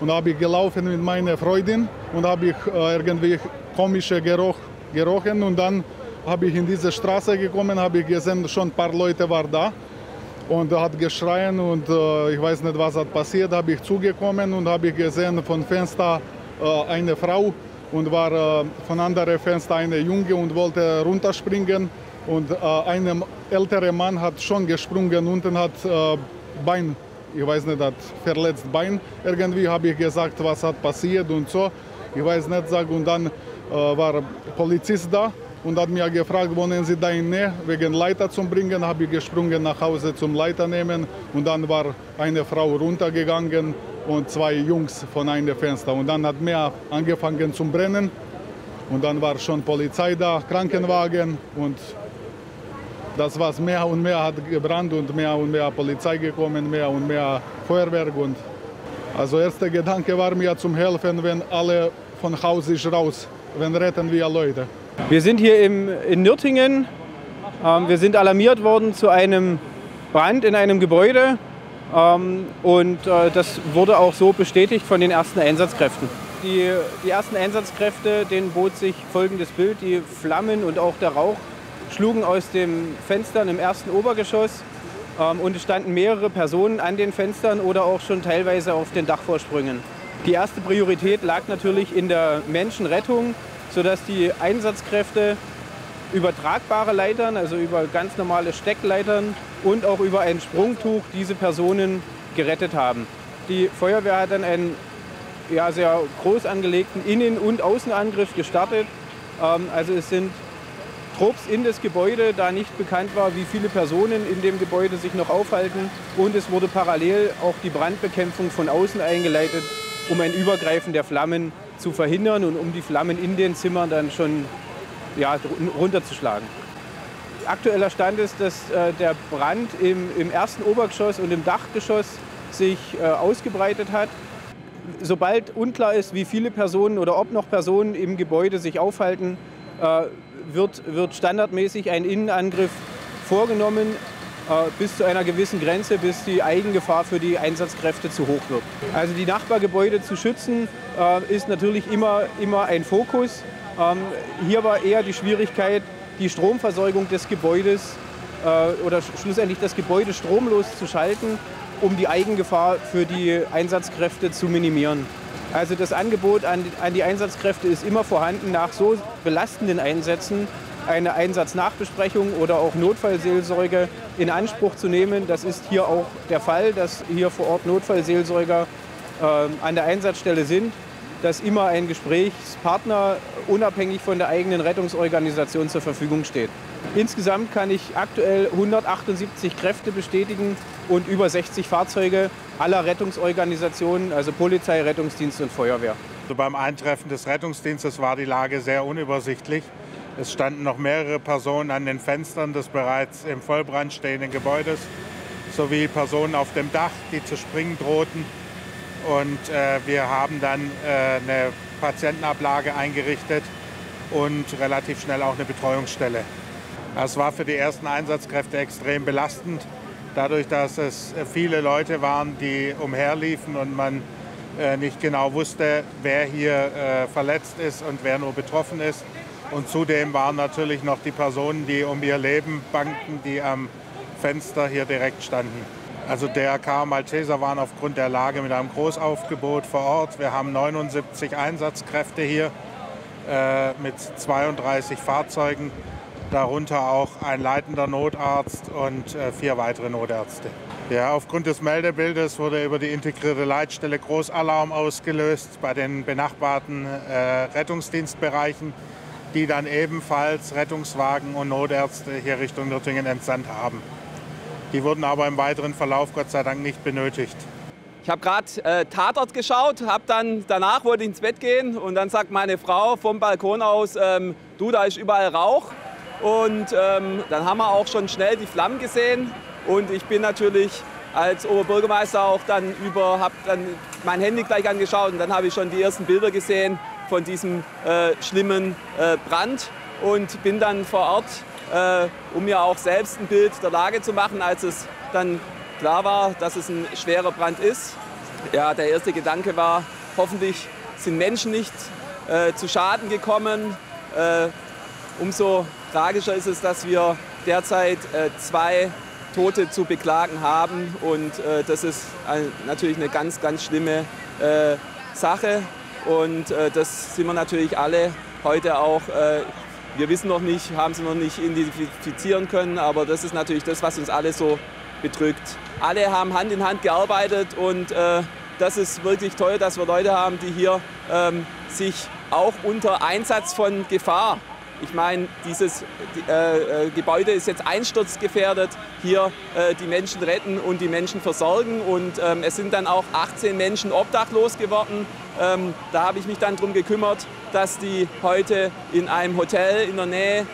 und habe ich gelaufen mit meiner Freundin und habe ich irgendwie komische Geruch gerochen und dann habe ich in diese Straße gekommen, habe ich gesehen, schon ein paar Leute waren da und hat geschrien und ich weiß nicht, was hat passiert, habe ich zugekommen und habe ich gesehen von Fenster eine Frau und war von anderen Fenster eine Junge und wollte runterspringen und ein älterer Mann hat schon gesprungen unten, hat Bein, ich weiß nicht, hat verletzt Bein. Irgendwie habe ich gesagt, was hat passiert und so. Ich weiß nicht, sag, und dann war Polizist da und hat mir gefragt, wohnen Sie da in Nähe, wegen Leiter zu bringen. Habe ich gesprungen nach Hause zum Leiter nehmen und dann war eine Frau runtergegangen und zwei Jungs von einem Fenster. Und dann hat mehr angefangen zu brennen und dann war schon Polizei da, Krankenwagen und das war's. Mehr und mehr hat gebrannt und mehr Polizei gekommen, mehr und mehr Feuerwerk. Und also erster Gedanke war mir zum Helfen, wenn alle von Haus ist raus, wenn retten wir Leute. Wir sind hier in Nürtingen. Wir sind alarmiert worden zu einem Brand in einem Gebäude. Das wurde auch so bestätigt von den ersten Einsatzkräften. Die ersten Einsatzkräfte, denen bot sich folgendes Bild. Die Flammen und auch der Rauch schlugen aus den Fenstern im ersten Obergeschoss und es standen mehrere Personen an den Fenstern oder auch schon teilweise auf den Dachvorsprüngen. Die erste Priorität lag natürlich in der Menschenrettung, sodass die Einsatzkräfte über tragbare Leitern, also über ganz normale Steckleitern und auch über ein Sprungtuch diese Personen gerettet haben. Die Feuerwehr hat dann einen sehr groß angelegten Innen- und Außenangriff gestartet. Also es sind Trupps in das Gebäude, da nicht bekannt war, wie viele Personen in dem Gebäude sich noch aufhalten. Und es wurde parallel auch die Brandbekämpfung von außen eingeleitet, um ein Übergreifen der Flammen zu verhindern und um die Flammen in den Zimmern dann schon runterzuschlagen. Aktueller Stand ist, dass der Brand im ersten Obergeschoss und im Dachgeschoss sich ausgebreitet hat. Sobald unklar ist, wie viele Personen oder ob noch Personen im Gebäude sich aufhalten, wird standardmäßig ein Innenangriff vorgenommen bis zu einer gewissen Grenze, bis die Eigengefahr für die Einsatzkräfte zu hoch wird. Also die Nachbargebäude zu schützen, ist natürlich immer ein Fokus. Hier war eher die Schwierigkeit, die Stromversorgung des Gebäudes oder schlussendlich das Gebäude stromlos zu schalten, um die Eigengefahr für die Einsatzkräfte zu minimieren. Also das Angebot an die Einsatzkräfte ist immer vorhanden, nach so belastenden Einsätzen eine Einsatznachbesprechung oder auch Notfallseelsorge in Anspruch zu nehmen. Das ist hier auch der Fall, dass hier vor Ort Notfallseelsorger an der Einsatzstelle sind, dass immer ein Gesprächspartner unabhängig von der eigenen Rettungsorganisation zur Verfügung steht. Insgesamt kann ich aktuell 178 Kräfte bestätigen und über 60 Fahrzeuge aller Rettungsorganisationen, also Polizei, Rettungsdienst und Feuerwehr. Also beim Eintreffen des Rettungsdienstes war die Lage sehr unübersichtlich. Es standen noch mehrere Personen an den Fenstern des bereits im Vollbrand stehenden Gebäudes, sowie Personen auf dem Dach, die zu springen drohten. Und wir haben dann eine Patientenablage eingerichtet und relativ schnell auch eine Betreuungsstelle. Das war für die ersten Einsatzkräfte extrem belastend, dadurch, dass es viele Leute waren, die umherliefen und man nicht genau wusste, wer hier verletzt ist und wer nur betroffen ist. Und zudem waren natürlich noch die Personen, die um ihr Leben bangten, die am Fenster hier direkt standen. Also DRK Malteser waren aufgrund der Lage mit einem Großaufgebot vor Ort. Wir haben 79 Einsatzkräfte hier mit 32 Fahrzeugen, darunter auch ein leitender Notarzt und 4 weitere Notärzte. Ja, aufgrund des Meldebildes wurde über die integrierte Leitstelle Großalarm ausgelöst bei den benachbarten Rettungsdienstbereichen, die dann ebenfalls Rettungswagen und Notärzte hier Richtung Nürtingen entsandt haben. Die wurden aber im weiteren Verlauf Gott sei Dank nicht benötigt. Ich habe gerade Tatort geschaut, danach wollte ich ins Bett gehen und dann sagt meine Frau vom Balkon aus, du, da ist überall Rauch. Und dann haben wir auch schon schnell die Flammen gesehen und ich bin natürlich als Oberbürgermeister auch dann habe dann mein Handy gleich angeschaut und dann habe ich schon die ersten Bilder gesehen von diesem schlimmen Brand und bin dann vor Ort, um mir auch selbst ein Bild der Lage zu machen, als es dann klar war, dass es ein schwerer Brand ist. Ja, der erste Gedanke war, hoffentlich sind Menschen nicht zu Schaden gekommen. Umso tragischer ist es, dass wir derzeit zwei Tote zu beklagen haben. Und das ist natürlich eine ganz, ganz schlimme Sache. Und das sind wir natürlich alle heute auch. Wir wissen noch nicht, haben sie noch nicht identifizieren können, aber das ist natürlich das, was uns alle so bedrückt. Alle haben Hand in Hand gearbeitet und das ist wirklich toll, dass wir Leute haben, die hier sich auch unter Einsatz von Gefahr, ich meine, dieses Gebäude ist jetzt einsturzgefährdet, hier die Menschen retten und die Menschen versorgen. Und es sind dann auch 18 Menschen obdachlos geworden. Da habe ich mich dann darum gekümmert, dass die heute in einem Hotel in der Nähe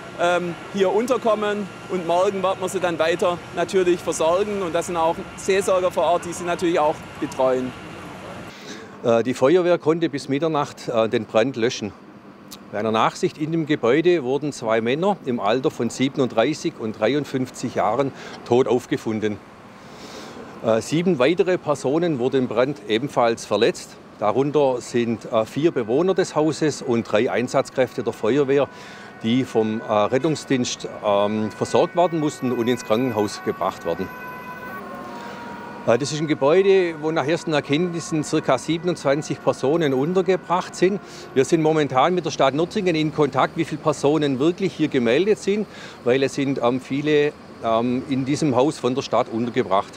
hier unterkommen. Und morgen werden wir sie dann weiter natürlich versorgen. Und das sind auch Seelsorger vor Ort, die sie natürlich auch betreuen. Die Feuerwehr konnte bis Mitternacht den Brand löschen. Bei einer Nachsicht in dem Gebäude wurden zwei Männer im Alter von 37 und 53 Jahren tot aufgefunden. 7 weitere Personen wurden im Brand ebenfalls verletzt. Darunter sind 4 Bewohner des Hauses und 3 Einsatzkräfte der Feuerwehr, die vom Rettungsdienst versorgt werden mussten und ins Krankenhaus gebracht werden. Das ist ein Gebäude, wo nach ersten Erkenntnissen ca. 27 Personen untergebracht sind. Wir sind momentan mit der Stadt Nürtingen in Kontakt, wie viele Personen wirklich hier gemeldet sind, weil es sind viele in diesem Haus von der Stadt untergebracht.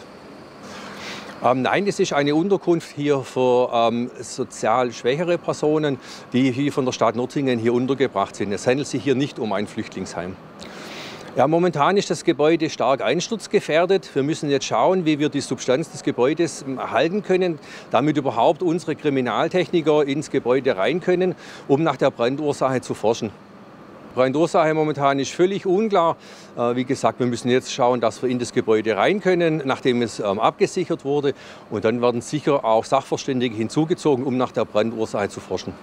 Nein, es ist eine Unterkunft hier für sozial schwächere Personen, die hier von der Stadt Nürtingen hier untergebracht sind. Es handelt sich hier nicht um ein Flüchtlingsheim. Ja, momentan ist das Gebäude stark einsturzgefährdet. Wir müssen jetzt schauen, wie wir die Substanz des Gebäudes erhalten können, damit überhaupt unsere Kriminaltechniker ins Gebäude rein können, um nach der Brandursache zu forschen. Die Brandursache momentan ist völlig unklar. Wie gesagt, wir müssen jetzt schauen, dass wir in das Gebäude rein können, nachdem es abgesichert wurde. Und dann werden sicher auch Sachverständige hinzugezogen, um nach der Brandursache zu forschen.